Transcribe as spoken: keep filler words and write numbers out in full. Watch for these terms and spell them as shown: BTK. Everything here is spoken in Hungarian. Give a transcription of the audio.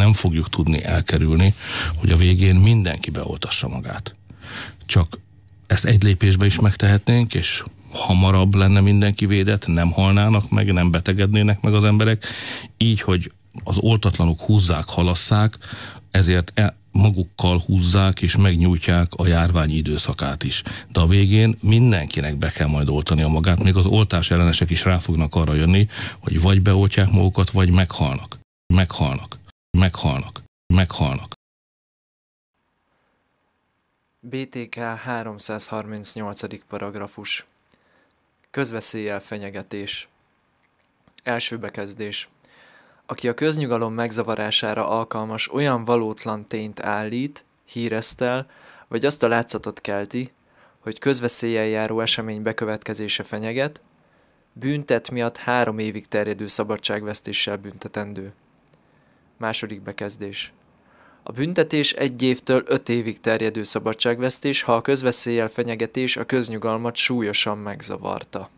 Nem fogjuk tudni elkerülni, hogy a végén mindenki beoltassa magát. Csak ezt egy lépésbe is megtehetnénk, és hamarabb lenne mindenki védett, nem halnának meg, nem betegednének meg az emberek. Így, hogy az oltatlanok húzzák, halasszák, ezért el, magukkal húzzák és megnyújtják a járvány időszakát is. De a végén mindenkinek be kell majd oltania magát, még az oltás ellenesek is rá fognak arra jönni, hogy vagy beoltják magukat, vagy meghalnak. Meghalnak. Meghalnak. Meghalnak. bé té ká háromszázharmincnyolcadik paragrafus. Közveszéllyel fenyegetés. Első bekezdés. Aki a köznyugalom megzavarására alkalmas olyan valótlan tényt állít, híresztel, vagy azt a látszatot kelti, hogy közveszéllyel járó esemény bekövetkezése fenyeget, bűntett miatt három évig terjedő szabadságvesztéssel büntetendő. Második bekezdés. A büntetés egy évtől öt évig terjedő szabadságvesztés, ha a közveszéllyel fenyegetés a köznyugalmat súlyosan megzavarta.